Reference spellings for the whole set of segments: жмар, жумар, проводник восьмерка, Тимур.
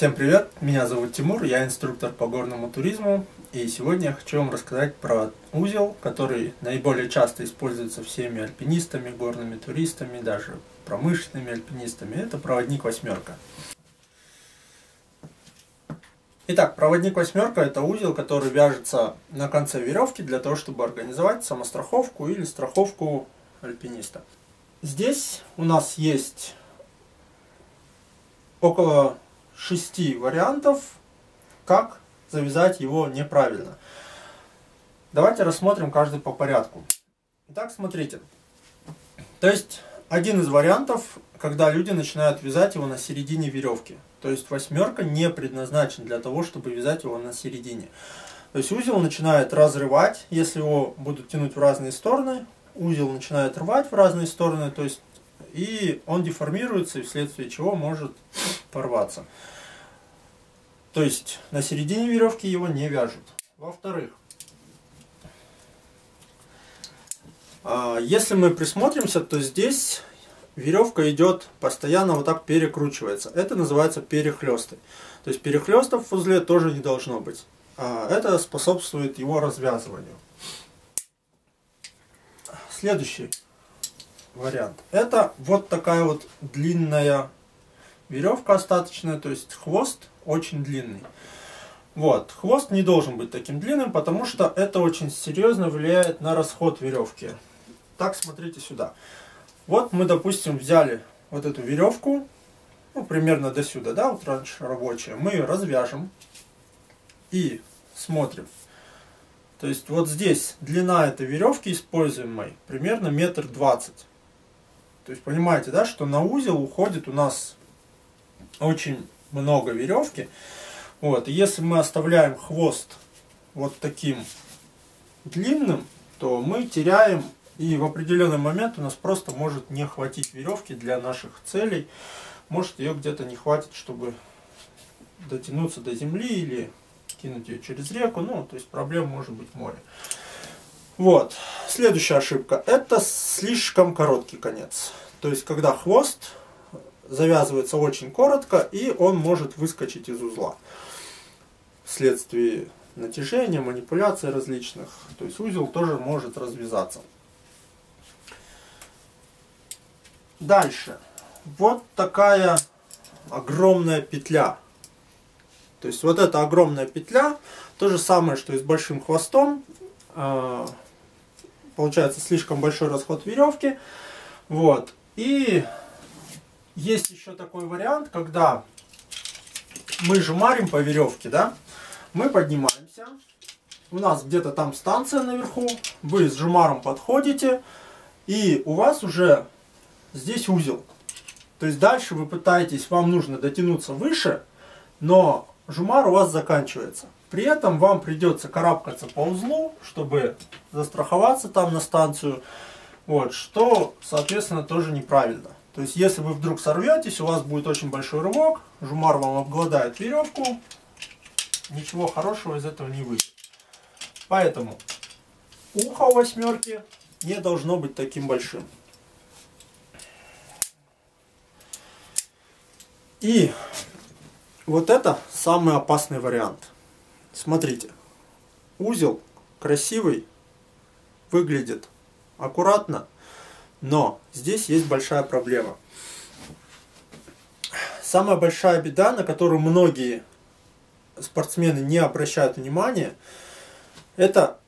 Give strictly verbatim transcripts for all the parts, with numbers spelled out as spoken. Всем привет, меня зовут Тимур, я инструктор по горному туризму, и сегодня я хочу вам рассказать про узел, который наиболее часто используется всеми альпинистами, горными туристами, даже промышленными альпинистами. Это проводник восьмерка. Итак, проводник восьмерка — это узел, который вяжется на конце веревки для того, чтобы организовать самостраховку или страховку альпиниста. Здесь у нас есть около шести вариантов, как завязать его неправильно. Давайте рассмотрим каждый по порядку. Итак, смотрите. То есть, один из вариантов, когда люди начинают вязать его на середине веревки. То есть, восьмерка не предназначена для того, чтобы вязать его на середине. То есть, узел начинает разрывать, если его будут тянуть в разные стороны. Узел начинает рвать в разные стороны, то есть, и он деформируется, и вследствие чего может порваться. То есть на середине веревки его не вяжут. Во-вторых, если мы присмотримся, то здесь веревка идет постоянно вот так перекручивается. Это называется перехлесты. То есть перехлестов в узле тоже не должно быть. Это способствует его развязыванию. Следующий вариант. Это вот такая вот длинная веревка остаточная, то есть хвост очень длинный. Вот, хвост не должен быть таким длинным, потому что это очень серьезно влияет на расход веревки. Так, смотрите сюда. Вот мы, допустим, взяли вот эту веревку, ну, примерно до сюда, да, вот раньше рабочая. Мы ее развяжем и смотрим. То есть вот здесь длина этой веревки используемой примерно метр двадцать. То есть понимаете, да, что на узел уходит у нас очень много веревки. Вот. И если мы оставляем хвост вот таким длинным, то мы теряем, и в определенный момент у нас просто может не хватить веревки для наших целей. Может, ее где-то не хватит, чтобы дотянуться до земли или кинуть ее через реку. Ну, то есть проблем может быть море. Вот. Следующая ошибка. Это слишком короткий конец. То есть когда хвост завязывается очень коротко, и он может выскочить из узла вследствие натяжения, манипуляций различных. То есть узел тоже может развязаться. Дальше. Вот такая огромная петля. То есть вот эта огромная петля, то же самое, что и с большим хвостом. Получается слишком большой расход веревки. Вот. И есть еще такой вариант, когда мы жмарим по веревке, да, мы поднимаемся, у нас где-то там станция наверху, вы с жмаром подходите, и у вас уже здесь узел. То есть дальше вы пытаетесь, вам нужно дотянуться выше, но жмар у вас заканчивается. При этом вам придется карабкаться по узлу, чтобы застраховаться там на станцию, вот, что, соответственно, тоже неправильно. То есть, если вы вдруг сорветесь, у вас будет очень большой рывок, жумар вам обгладает веревку, ничего хорошего из этого не выйдет. Поэтому ухо у восьмерки не должно быть таким большим. И вот это самый опасный вариант. Смотрите, узел красивый, выглядит аккуратно. Но здесь есть большая проблема. Самая большая беда, на которую многие спортсмены не обращают внимания, это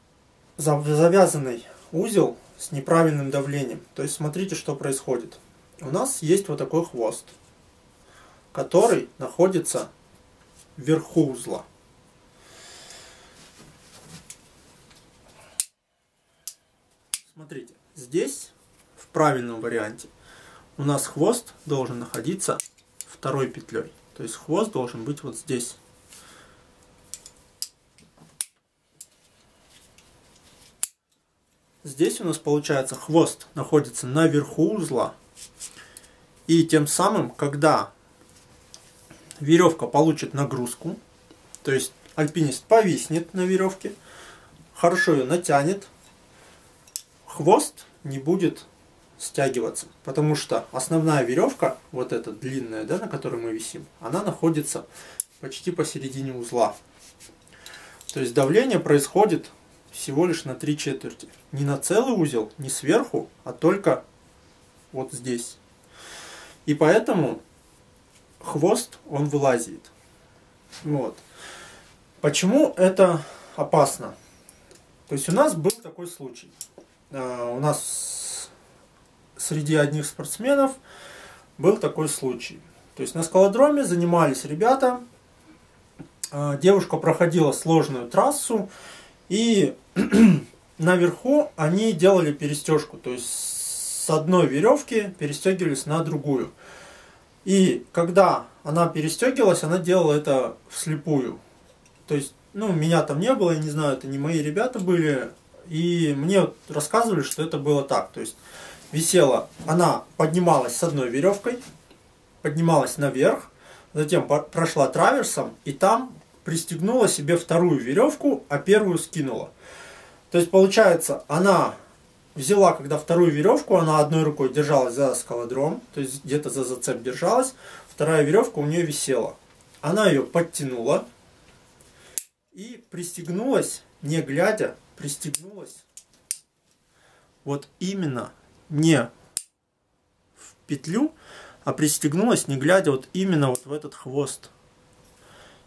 завязанный узел с неправильным давлением. То есть смотрите, что происходит. У нас есть вот такой хвост, который находится вверху узла. Смотрите, здесь в правильном варианте у нас хвост должен находиться второй петлей. То есть хвост должен быть вот здесь. Здесь у нас получается хвост находится наверху узла. И тем самым, когда веревка получит нагрузку, то есть альпинист повиснет на веревке, хорошо ее натянет, хвост не будет стягиваться, потому что основная веревка, вот эта длинная, да, на которой мы висим, она находится почти посередине узла. То есть давление происходит всего лишь на три четверти. Не на целый узел, не сверху, а только вот здесь. И поэтому хвост, он вылазит. Вот. Почему это опасно? То есть у нас был такой случай. У нас среди одних спортсменов был такой случай. То есть на скалодроме занимались ребята. Девушка проходила сложную трассу. И наверху они делали перестежку. То есть с одной веревки перестегивались на другую. И когда она перестегивалась, она делала это вслепую. То есть, ну, меня там не было, я не знаю, это не мои ребята были. И мне вот рассказывали, что это было так. То есть висела, она поднималась с одной веревкой, поднималась наверх, затем прошла траверсом и там пристегнула себе вторую веревку, а первую скинула. То есть получается, она взяла, когда вторую веревку, она одной рукой держалась за скалодром, то есть где-то за зацеп держалась, вторая веревка у нее висела. Она ее подтянула и пристегнулась, не глядя, пристегнулась вот именно не в петлю, а пристегнулась, не глядя, вот именно вот в этот хвост.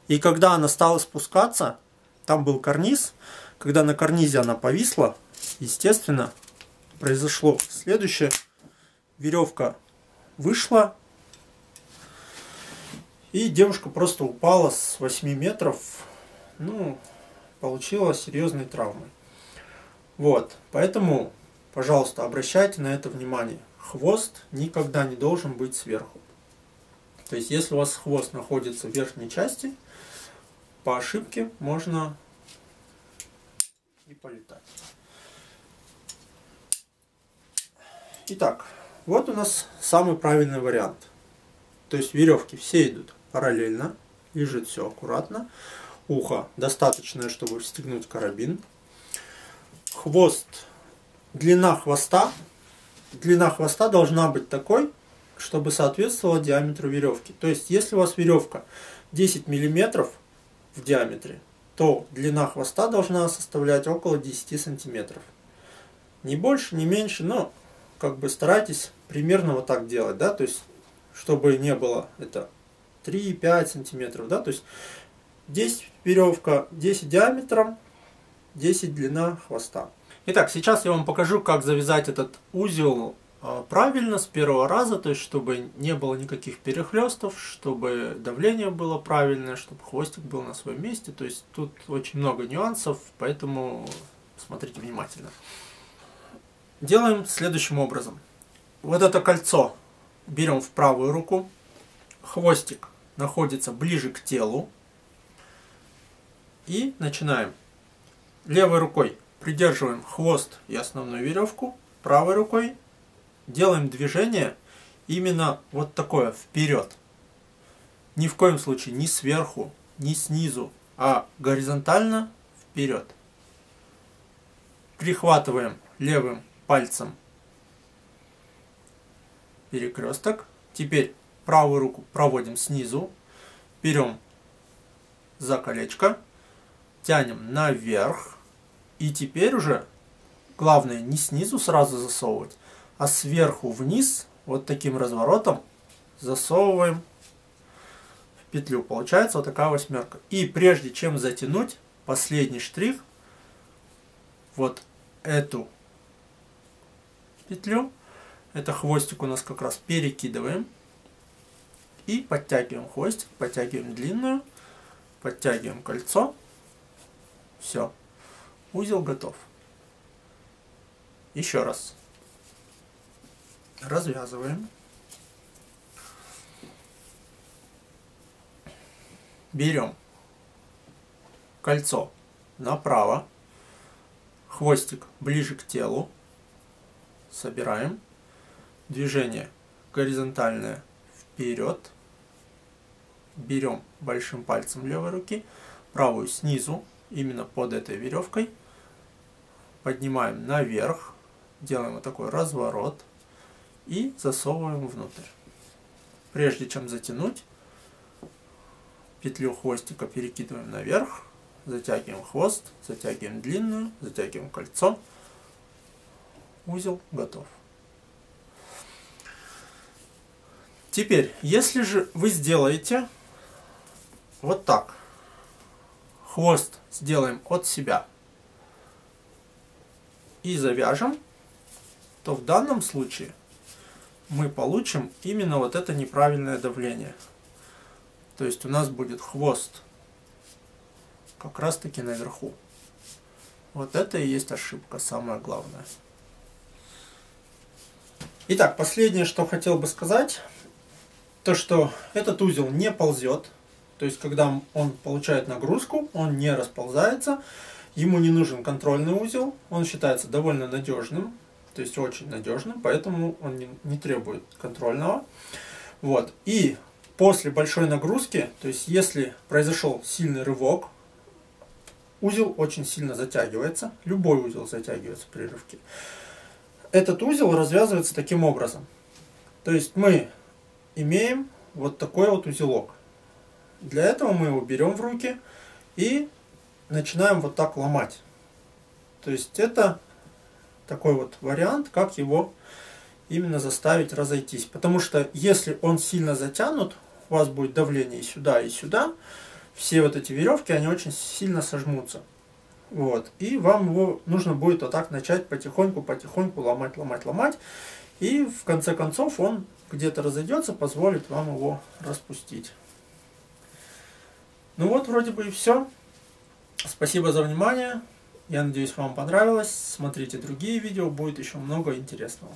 И когда она стала спускаться, там был карниз, когда на карнизе она повисла, естественно, произошло следующее. Веревка вышла, и девушка просто упала с восьми метров, ну, получила серьезные травмы. Вот, поэтому, пожалуйста, обращайте на это внимание. Хвост никогда не должен быть сверху. То есть, если у вас хвост находится в верхней части, по ошибке можно и полетать. Итак, вот у нас самый правильный вариант. То есть, веревки все идут параллельно, лежит все аккуратно. Ухо достаточное, чтобы встегнуть карабин. Хвост, длина хвоста. Длина хвоста должна быть такой, чтобы соответствовала диаметру веревки. То есть, если у вас веревка десять миллиметров в диаметре, то длина хвоста должна составлять около десяти сантиметров. Не больше, не меньше, но как бы старайтесь примерно вот так делать, да, то есть, чтобы не было это три-пять сантиметров, да, то есть десять веревка, десять диаметром, десять длина хвоста. Итак, сейчас я вам покажу, как завязать этот узел правильно с первого раза, то есть чтобы не было никаких перехлестов, чтобы давление было правильное, чтобы хвостик был на своем месте. То есть тут очень много нюансов, поэтому смотрите внимательно. Делаем следующим образом. Вот это кольцо берем в правую руку, хвостик находится ближе к телу и начинаем. Левой рукой придерживаем хвост и основную веревку, правой рукой делаем движение именно вот такое, вперед. Ни в коем случае ни сверху, ни снизу, а горизонтально вперед. Прихватываем левым пальцем перекресток. Теперь правую руку проводим снизу, берем за колечко, тянем наверх. И теперь уже главное не снизу сразу засовывать, а сверху вниз, вот таким разворотом, засовываем в петлю. Получается вот такая восьмерка. И прежде чем затянуть, последний штрих, вот эту петлю, это хвостик у нас как раз перекидываем. И подтягиваем хвостик, подтягиваем длинную, подтягиваем кольцо. Все, узел готов. Еще раз. Развязываем. Берем кольцо направо, хвостик ближе к телу, собираем, движение горизонтальное вперед, берем большим пальцем левой руки, правую снизу, именно под этой веревкой, поднимаем наверх, делаем вот такой разворот, и засовываем внутрь. Прежде чем затянуть, петлю хвостика перекидываем наверх, затягиваем хвост, затягиваем длинную, затягиваем кольцо. Узел готов. Теперь, если же вы сделаете вот так, хвост сделаем от себя и завяжем, то в данном случае мы получим именно вот это неправильное давление. То есть у нас будет хвост как раз таки наверху. Вот это и есть ошибка, самое главное. Итак, последнее, что хотел бы сказать, то что этот узел не ползет. То есть когда он получает нагрузку, он не расползается. Ему не нужен контрольный узел. Он считается довольно надежным. То есть очень надежным, поэтому он не, не требует контрольного. Вот. И после большой нагрузки, то есть если произошел сильный рывок, узел очень сильно затягивается. Любой узел затягивается при рывке. Этот узел развязывается таким образом. То есть мы имеем вот такой вот узелок. Для этого мы его берем в руки и начинаем вот так ломать. То есть это такой вот вариант, как его именно заставить разойтись. Потому что если он сильно затянут, у вас будет давление и сюда, и сюда. Все вот эти веревки, они очень сильно сожмутся. Вот. И вам его нужно будет вот так начать потихоньку, потихоньку ломать, ломать, ломать. И в конце концов он где-то разойдется, позволит вам его распустить. Ну вот, вроде бы и все. Спасибо за внимание. Я надеюсь, вам понравилось. Смотрите другие видео, будет еще много интересного.